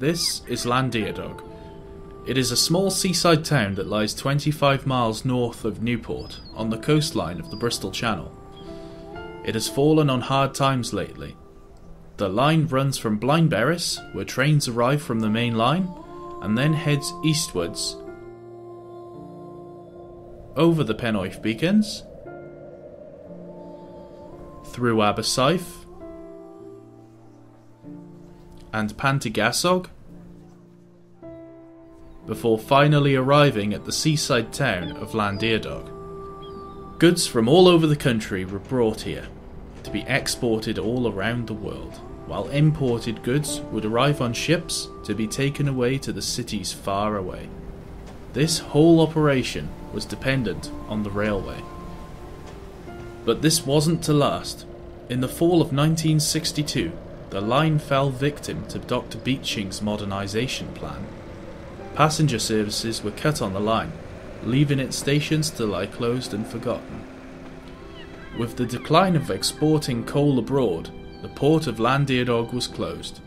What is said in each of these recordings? This is Llandyadog. It is a small seaside town that lies 25 miles north of Newport, on the coastline of the Bristol Channel. It has fallen on hard times lately. The line runs from Blindbarris, where trains arrive from the main line, and then heads eastwards over the Penoyf Beacons, through Aberseif and Pantigasog, before finally arriving at the seaside town of Llandyrdog. Goods from all over the country were brought here, to be exported all around the world, while imported goods would arrive on ships to be taken away to the cities far away. This whole operation was dependent on the railway. But this wasn't to last. In the fall of 1962, the line fell victim to Dr. Beeching's modernisation plan. Passenger services were cut on the line, leaving its stations to lie closed and forgotten. With the decline of exporting coal abroad, the port of Llandyadog was closed.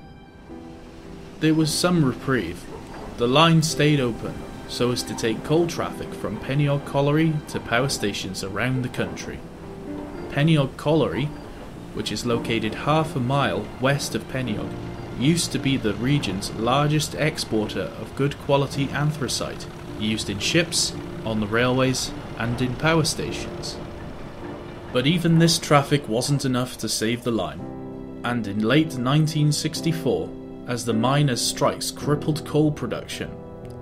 There was some reprieve. The line stayed open so as to take coal traffic from Peniog Colliery to power stations around the country. Peniog Colliery, which is located half a mile west of Peniog, used to be the region's largest exporter of good quality anthracite, used in ships, on the railways, and in power stations. But even this traffic wasn't enough to save the line, and in late 1964, as the miners' strikes crippled coal production,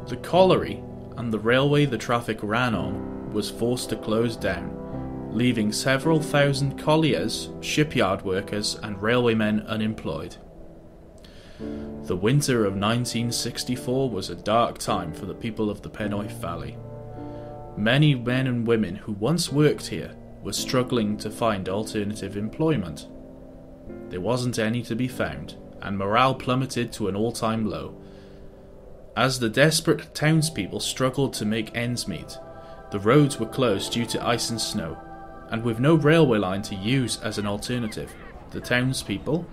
the colliery and the railway the traffic ran on was forced to close down, leaving several thousand colliers, shipyard workers and railwaymen unemployed. The winter of 1964 was a dark time for the people of the Penwyth Valley. Many men and women who once worked here were struggling to find alternative employment. There wasn't any to be found, and morale plummeted to an all-time low. As the desperate townspeople struggled to make ends meet, the roads were closed due to ice and snow, and with no railway line to use as an alternative, the townspeople,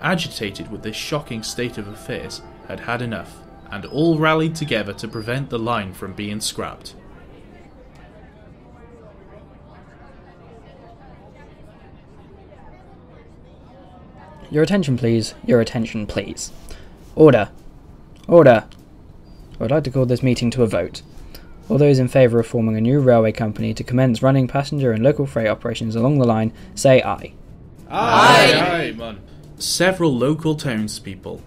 agitated with this shocking state of affairs, had had enough, and all rallied together to prevent the line from being scrapped. Your attention please, your attention please. Order. Order. I would like to call this meeting to a vote. All those in favour of forming a new railway company to commence running passenger and local freight operations along the line, say aye. Aye! Aye, man. Several local townspeople,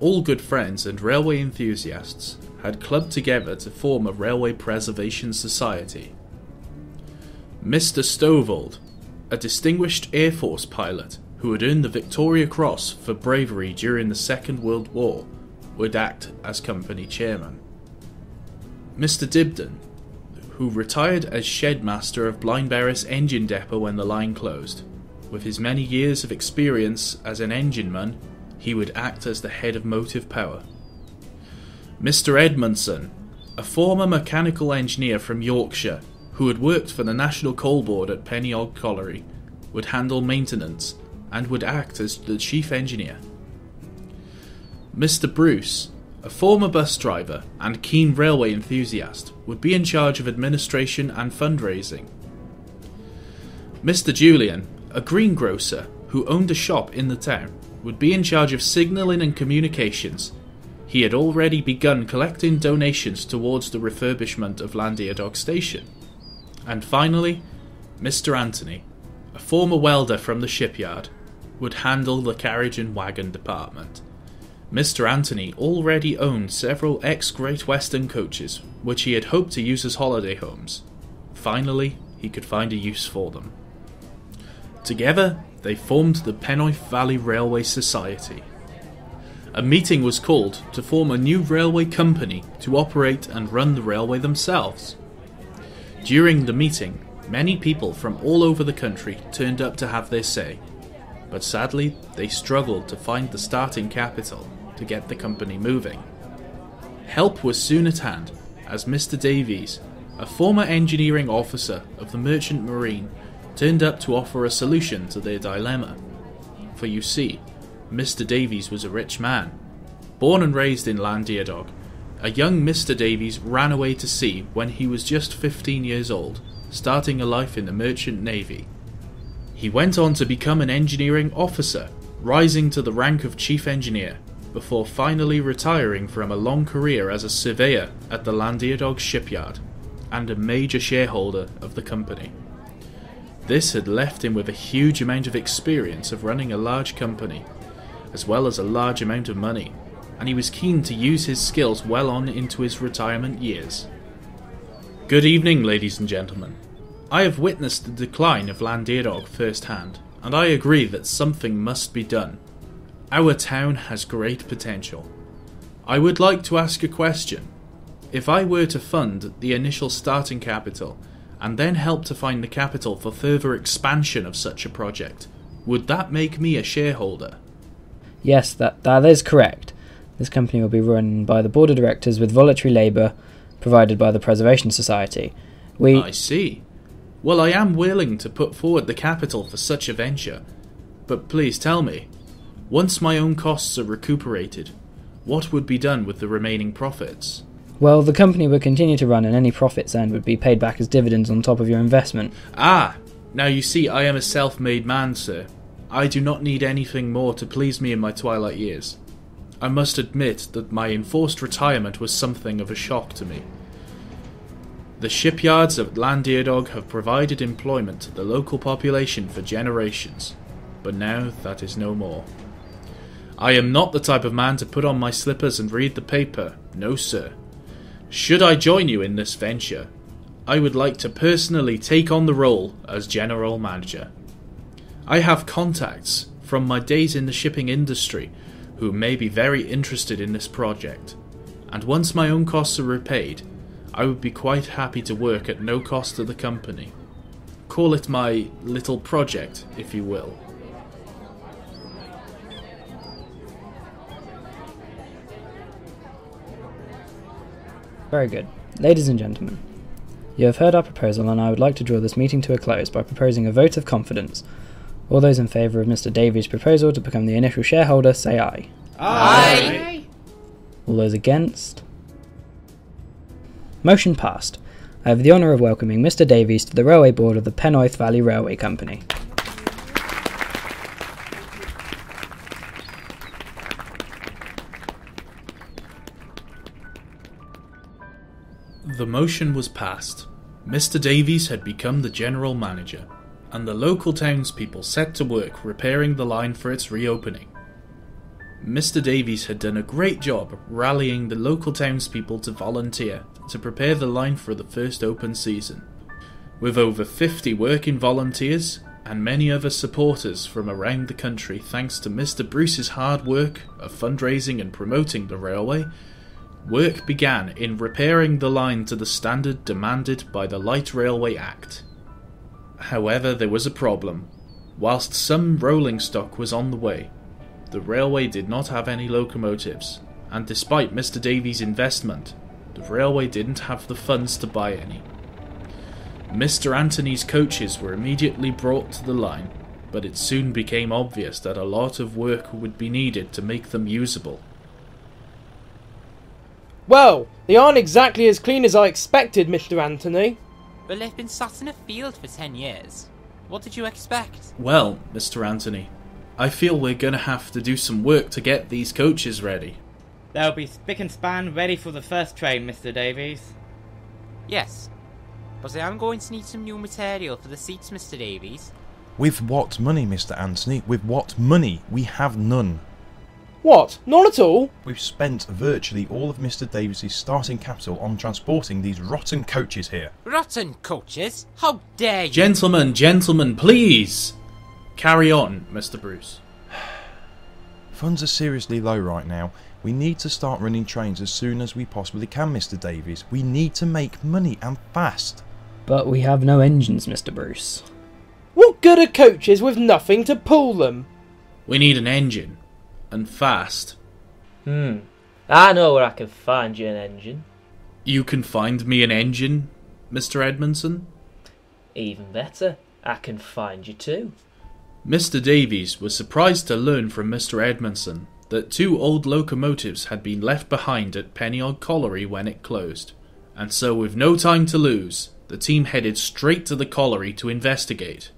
all good friends and railway enthusiasts, had clubbed together to form a railway preservation society. Mr. Stovold, a distinguished Air Force pilot who had earned the Victoria Cross for bravery during the Second World War, would act as company chairman. Mr. Dibden, who retired as shedmaster of Blindbarris Engine Depot when the line closed. With his many years of experience as an engineman, he would act as the head of motive power. Mr. Edmondson, a former mechanical engineer from Yorkshire, who had worked for the National Coal Board at Peniog Colliery, would handle maintenance and would act as the chief engineer. Mr. Bruce, a former bus driver and keen railway enthusiast, would be in charge of administration and fundraising. Mr. Julian, a greengrocer who owned a shop in the town, would be in charge of signalling and communications. He had already begun collecting donations towards the refurbishment of Llandyadog Station. And finally, Mr. Anthony, a former welder from the shipyard, would handle the carriage and wagon department. Mr. Anthony already owned several ex-Great Western coaches, which he had hoped to use as holiday homes. Finally, he could find a use for them. Together, they formed the Penwyth Valley Railway Society. A meeting was called to form a new railway company to operate and run the railway themselves. During the meeting, many people from all over the country turned up to have their say, but sadly, they struggled to find the starting capital to get the company moving. Help was soon at hand, as Mr. Davies, a former engineering officer of the Merchant Marine, turned up to offer a solution to their dilemma. For you see, Mr. Davies was a rich man, Born and raised in Llandyadog, a young Mr. Davies ran away to sea when he was just 15 years old, starting a life in the Merchant Navy. He went on to become an engineering officer, rising to the rank of chief engineer, before finally retiring from a long career as a surveyor at the Llandyrdog shipyard, and a major shareholder of the company. This had left him with a huge amount of experience of running a large company, as well as a large amount of money, and he was keen to use his skills well on into his retirement years. Good evening, ladies and gentlemen. I have witnessed the decline of Llandyrdog firsthand, and I agree that something must be done. Our town has great potential. I would like to ask a question. If I were to fund the initial starting capital, and then help to find the capital for further expansion of such a project, would that make me a shareholder? Yes, that is correct. This company will be run by the board of directors with voluntary labour provided by the Preservation Society. I see. Well, I am willing to put forward the capital for such a venture, but please tell me, once my own costs are recuperated, what would be done with the remaining profits? Well, the company would continue to run and any profits earned would be paid back as dividends on top of your investment. Ah, now you see I am a self-made man, sir. I do not need anything more to please me in my twilight years. I must admit that my enforced retirement was something of a shock to me. The shipyards of Llandyadog have provided employment to the local population for generations, but now that is no more. I am not the type of man to put on my slippers and read the paper, no sir. Should I join you in this venture, I would like to personally take on the role as general manager. I have contacts from my days in the shipping industry who may be very interested in this project, and once my own costs are repaid, I would be quite happy to work at no cost to the company. Call it my little project, if you will. Very good. Ladies and gentlemen, you have heard our proposal and I would like to draw this meeting to a close by proposing a vote of confidence. All those in favour of Mr. Davies' proposal to become the initial shareholder, say aye. Aye. Aye. All those against? Motion passed. I have the honour of welcoming Mr. Davies to the Railway Board of the Penwyth Valley Railway Company. The motion was passed. Mr. Davies had become the general manager, and the local townspeople set to work repairing the line for its reopening. Mr. Davies had done a great job rallying the local townspeople to volunteer to prepare the line for the first open season, with over 50 working volunteers and many other supporters from around the country thanks to Mr. Bruce's hard work of fundraising and promoting the railway. Work began in repairing the line to the standard demanded by the Light Railway Act. However, there was a problem. Whilst some rolling stock was on the way, the railway did not have any locomotives, and despite Mr. Davies' investment, the railway didn't have the funds to buy any. Mr. Anthony's coaches were immediately brought to the line, but it soon became obvious that a lot of work would be needed to make them usable. Well, they aren't exactly as clean as I expected, Mr. Anthony. But they've been sat in a field for 10 years. What did you expect? Well, Mr. Anthony, I feel we're going to have to do some work to get these coaches ready. They'll be spick and span ready for the first train, Mr. Davies. Yes, but I am going to need some new material for the seats, Mr. Davies. With what money, Mr. Anthony? With what money? We have none. What? None at all? We've spent virtually all of Mr. Davies' starting capital on transporting these rotten coaches here. Rotten coaches? How dare you! Gentlemen, gentlemen, please! Carry on, Mr. Bruce. Funds are seriously low right now. We need to start running trains as soon as we possibly can, Mr. Davies. We need to make money, and fast. But we have no engines, Mr. Bruce. What good are coaches with nothing to pull them? We need an engine. And fast. I know where I can find you an engine. You can find me an engine, Mr. Edmondson? Even better, I can find you two. Mr. Davies was surprised to learn from Mr. Edmondson that two old locomotives had been left behind at Peniog Colliery when it closed, and so with no time to lose, the team headed straight to the colliery to investigate.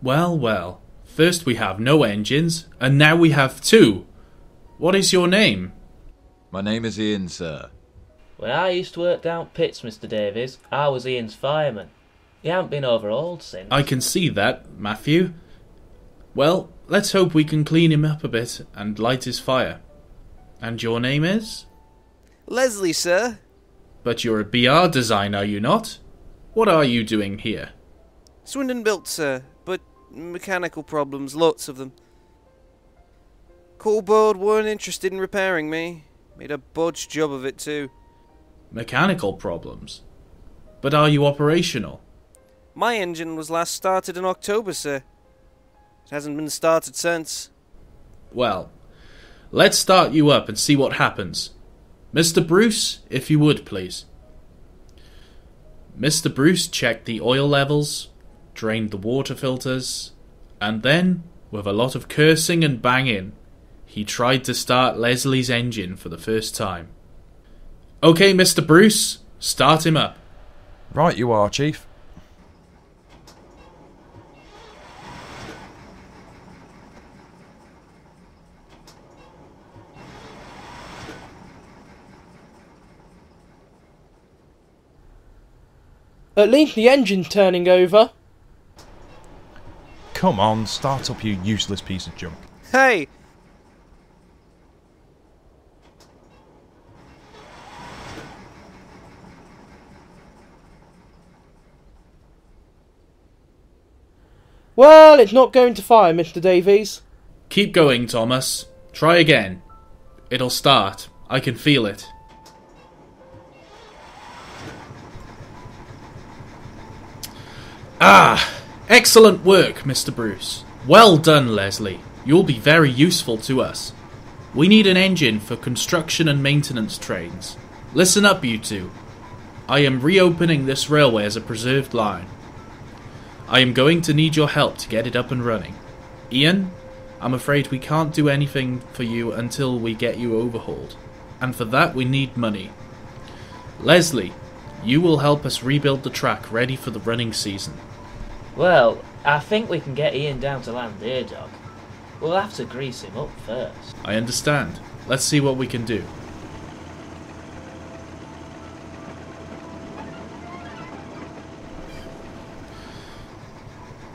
Well, well, first we have no engines, and now we have two. What is your name? My name is Ian, sir. When I used to work down pits, Mr. Davies, I was Ian's fireman. He hasn't been overhauled since. I can see that, Matthew. Well, let's hope we can clean him up a bit and light his fire. And your name is? Leslie, sir. But you're a BR designer, are you not? What are you doing here? Swindon built, sir, but mechanical problems, lots of them. Call board weren't interested in repairing me. Made a bodged job of it too. Mechanical problems? But are you operational? My engine was last started in October, sir. It hasn't been started since. Well, let's start you up and see what happens. Mr. Bruce, if you would, please. Mr. Bruce checked the oil levels, drained the water filters, and then, with a lot of cursing and banging, he tried to start Leslie's engine for the first time. Okay, Mr. Bruce, start him up. Right you are, Chief. At least the engine's turning over. Come on, start up, you useless piece of junk. Hey! Well, it's not going to fire, Mr. Davies. Keep going, Thomas. Try again. It'll start. I can feel it. Ah! Excellent work, Mr. Bruce. Well done, Leslie. You'll be very useful to us. We need an engine for construction and maintenance trains. Listen up, you two. I am reopening this railway as a preserved line. I am going to need your help to get it up and running. Ian, I'm afraid we can't do anything for you until we get you overhauled, and for that we need money. Leslie, you will help us rebuild the track ready for the running season. Well, I think we can get Ian down to Llandyrdog. We'll have to grease him up first. I understand. Let's see what we can do.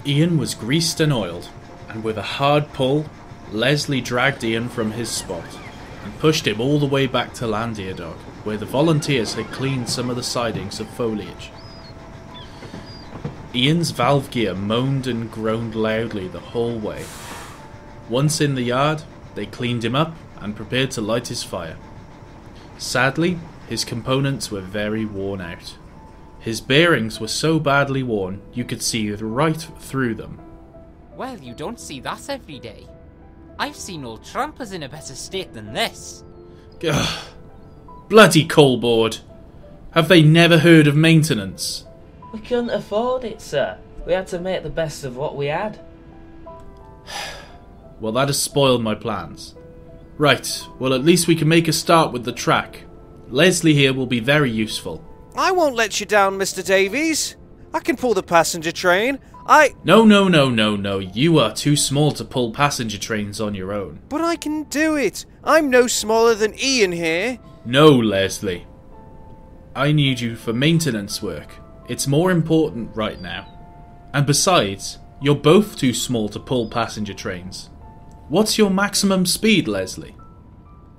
Ian was greased and oiled, and with a hard pull, Leslie dragged Ian from his spot and pushed him all the way back to Llandyadog, where the volunteers had cleaned some of the sidings of foliage. Ian's valve gear moaned and groaned loudly the whole way. Once in the yard, they cleaned him up and prepared to light his fire. Sadly, his components were very worn out. His bearings were so badly worn, you could see right through them. Well, you don't see that every day. I've seen old trampers in a better state than this. Ugh. Bloody coal board. Have they never heard of maintenance? We couldn't afford it, sir. We had to make the best of what we had. Well, that has spoiled my plans. Right, well at least we can make a start with the track. Leslie here will be very useful. I won't let you down, Mr. Davies. I can pull the passenger train. No. You are too small to pull passenger trains on your own. But I can do it. I'm no smaller than Ian here. No, Leslie. I need you for maintenance work. It's more important right now. And besides, you're both too small to pull passenger trains. What's your maximum speed, Leslie?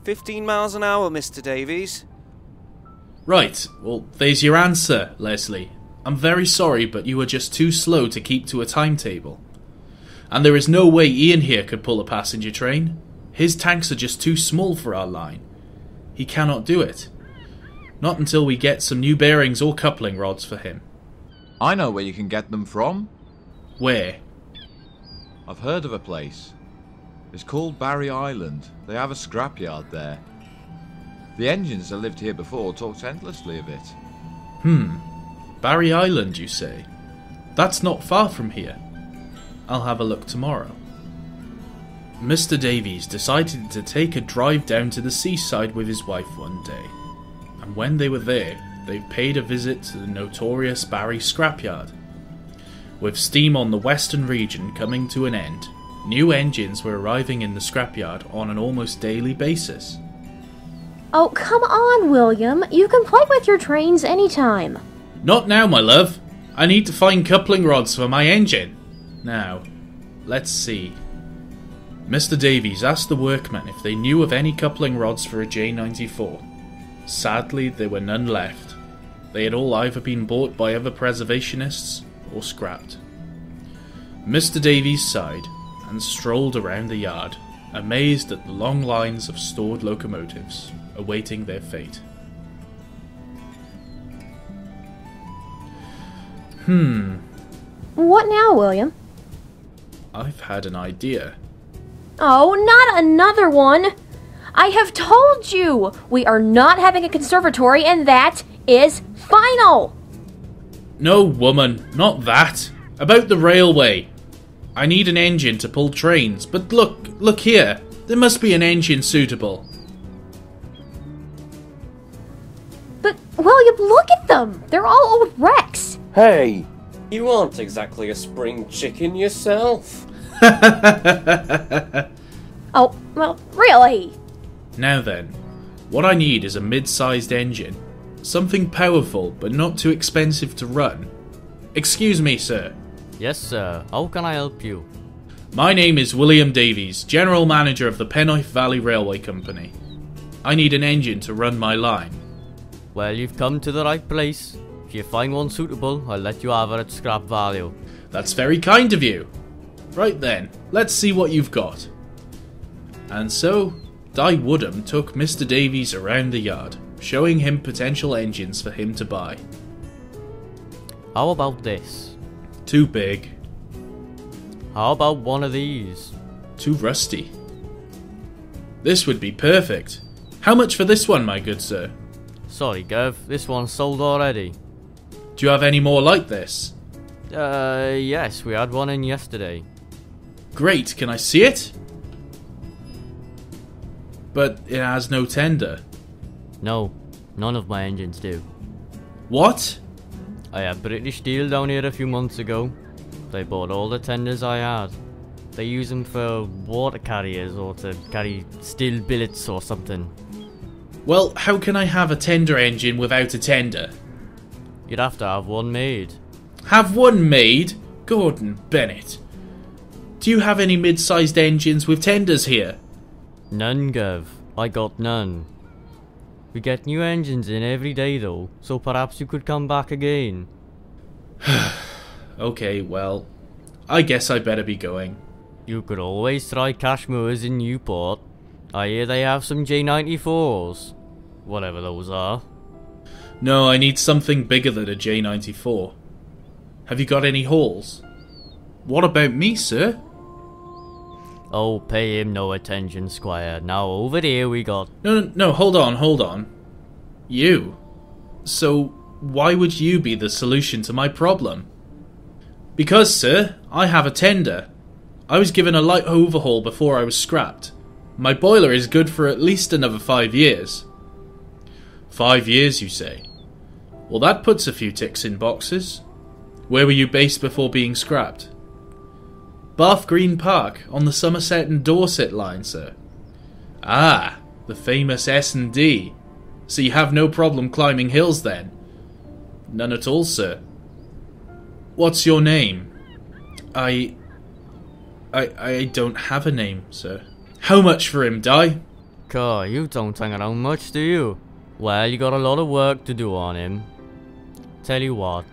15 miles an hour, Mr. Davies. Right, well, there's your answer, Leslie. I'm very sorry, but you are just too slow to keep to a timetable. And there is no way Ian here could pull a passenger train. His tanks are just too small for our line. He cannot do it. Not until we get some new bearings or coupling rods for him. I know where you can get them from. Where? I've heard of a place. It's called Barry Island. They have a scrapyard there. The engines that lived here before talked endlessly of it. Barry Island, you say? That's not far from here. I'll have a look tomorrow. Mr. Davies decided to take a drive down to the seaside with his wife one day, and when they were there, they paid a visit to the notorious Barry Scrapyard. With steam on the western region coming to an end, new engines were arriving in the scrapyard on an almost daily basis. Oh, come on, William. You can play with your trains anytime. Not now, my love. I need to find coupling rods for my engine. Now, let's see. Mr. Davies asked the workmen if they knew of any coupling rods for a J94. Sadly, there were none left. They had all either been bought by other preservationists or scrapped. Mr. Davies sighed and strolled around the yard, amazed at the long lines of stored locomotives, awaiting their fate. What now, William? I've had an idea. Oh, not another one! I have told you! We are not having a conservatory, and that is final! No, woman, not that. About the railway. I need an engine to pull trains, but look here. There must be an engine suitable. But, William, look at them! They're all old wrecks! Hey! You aren't exactly a spring chicken yourself. Oh, well, really? Now then, what I need is a mid-sized engine. Something powerful, but not too expensive to run. Excuse me, sir. Yes, sir. How can I help you? My name is William Davies, General Manager of the Penwyth Valley Railway Company. I need an engine to run my line. Well, you've come to the right place. If you find one suitable, I'll let you have it at scrap value. That's very kind of you. Right then, let's see what you've got. And so, Dai Woodham took Mr. Davies around the yard, showing him potential engines for him to buy. How about this? Too big. How about one of these? Too rusty. This would be perfect. How much for this one, my good sir? Sorry, Gov, this one's sold already. Do you have any more like this? Yes, we had one in yesterday. Great, can I see it? But it has no tender. No, none of my engines do. What? I had British Steel down here a few months ago. They bought all the tenders I had. They use them for water carriers or to carry steel billets or something. Well, how can I have a tender engine without a tender? You'd have to have one made. Have one made? Gordon Bennett. Do you have any mid-sized engines with tenders here? None, Gov. I got none. We get new engines in every day though, so perhaps you could come back again. Okay, well, I guess I better be going. You could always try Cashmore's in Newport. I hear they have some J94s. Whatever those are. No, I need something bigger than a J94. Have you got any hauls? What about me, sir? Oh, pay him no attention, Squire. Now over here we got... No, hold on. You. So, why would you be the solution to my problem? Because, sir, I have a tender. I was given a light overhaul before I was scrapped. My boiler is good for at least another 5 years. 5 years, you say? Well, that puts a few ticks in boxes. Where were you based before being scrapped? Bath Green Park, on the Somerset and Dorset line, sir. Ah, the famous S&D. So you have no problem climbing hills, then? None at all, sir. What's your name? I don't have a name, sir. How much for him, Di? God, you don't hang around much, do you? Well, you got a lot of work to do on him. Tell you what,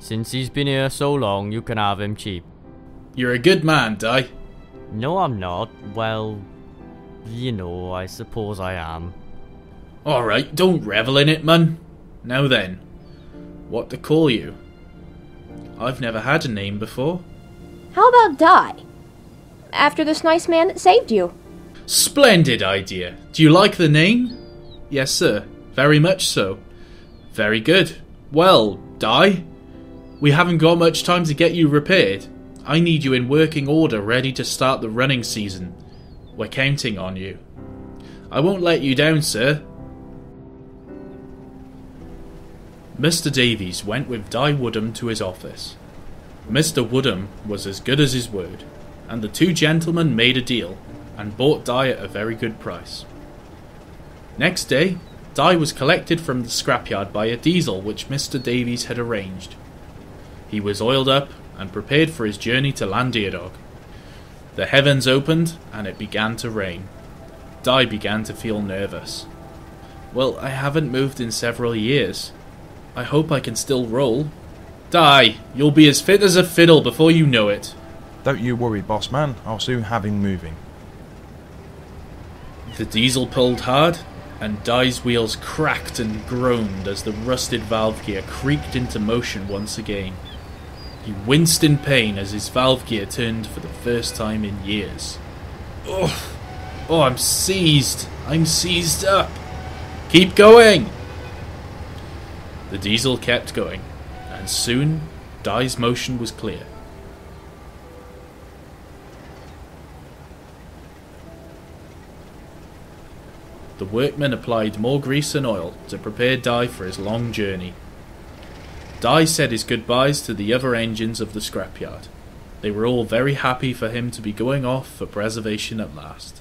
since he's been here so long, you can have him cheap. You're a good man, Di. No, I'm not. Well, you know, I suppose I am. Alright, don't revel in it, man. Now then, what to call you? I've never had a name before. How about Di? After this nice man that saved you. Splendid idea. Do you like the name? Yes, sir. Very much so. Very good. Well, Di, we haven't got much time to get you repaired. I need you in working order, ready to start the running season. We're counting on you. I won't let you down, sir." Mr. Davies went with Dai Woodham to his office. Mr. Woodham was as good as his word, and the two gentlemen made a deal and bought Dai at a very good price. Next day, Dai was collected from the scrapyard by a diesel which Mr. Davies had arranged. He was oiled up and prepared for his journey to Llandyrdog. The heavens opened and it began to rain. Dai began to feel nervous. "Well, I haven't moved in several years. I hope I can still roll." "Dai, you'll be as fit as a fiddle before you know it." "Don't you worry, boss man. I'll soon have him moving." The diesel pulled hard, and Dai's wheels cracked and groaned as the rusted valve gear creaked into motion once again. He winced in pain as his valve gear turned for the first time in years. Oh, I'm seized up. "Keep going." The diesel kept going, and soon Dai's motion was clear. The workmen applied more grease and oil to prepare Dai for his long journey. Dai said his goodbyes to the other engines of the scrapyard. They were all very happy for him to be going off for preservation at last.